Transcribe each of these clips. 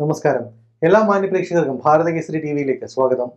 Namaskaram. Ella Mani Prekshakarkkum Bharatha Kesari TV like Swagatham.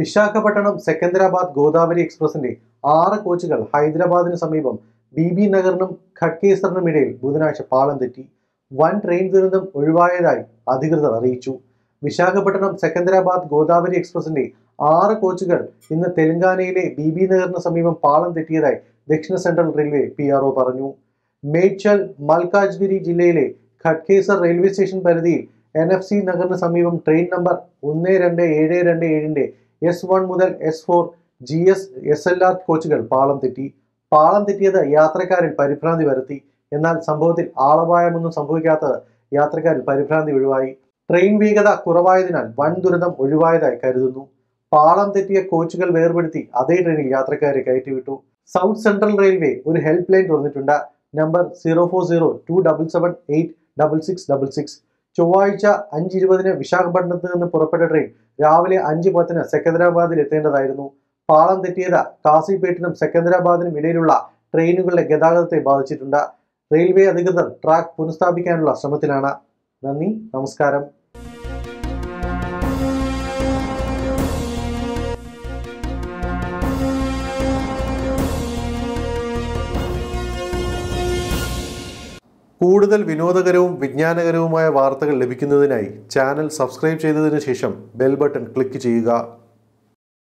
Vishakapattanam Sekandarabad Godavari Express inde 6 coachukal Hyderabadinu Sameepam BB Nagarnum Khatkesarnum idayil Budhanazhcha Palam thetti. One train durandam ozhivayathayi adhikrithar ariyichu. Vishakapattanam Sekandarabad Godavari Express inde 6 coachukal innu Telanganayiലെ BB Nagarinu Sameepam Palam thettiyathayi Dakshina Central Railway PRO paranju. Mechal Malkajgiri jillayile Khatkesar Railway Station paridhiyil NFC Nagarna Samibam train number 1272 S1 Mudal S4 GS SLR Coachal Palam Titi Palam Titiada Yatrakar Paripran the Verati and then Sambodit Alabaya Munu Sambukata Yatrakar Paripran the Udivai Train Vigada Kuravaidinan one Duradam Udivai the Karidunu Palam Titia Coachal Verati Ade Train Yatrakar Kaitivitu South Central Railway Uri Helpline Rositunda number 040 277 86666 Chovaicha, Anjivadina, Vishakapattanathu ninnu puറപ്പെട്ട train, Ravile 5:10 Sekandarabadil എത്തേണ്ടതായിരുന്നു. പാളം തെറ്റിയത് കാസിപേട്ടിനും സെക്കന്ദരാബാദിനും ഇടയിലുള്ള ട്രെയിനുകളുടെ ഗതാഗതത്തെ ബാധിച്ചിട്ടുണ്ട്. Railway അധികൃതർ track പുനഃസ്ഥാപിക്കാനുള്ള ശ്രമത്തിലാണ്. നന്ദി, നമസ്കാരം. കൂടുതൽ വിനോദകരവും വിജ്ഞാനകരവുമായ വാർത്തകൾ ലഭിക്കുന്നതിനായി ചാനൽ സബ്സ്ക്രൈബ് ചെയ്തതിനു ശേഷം ബെൽ ബട്ടൺ ക്ലിക്ക് ചെയ്യുക.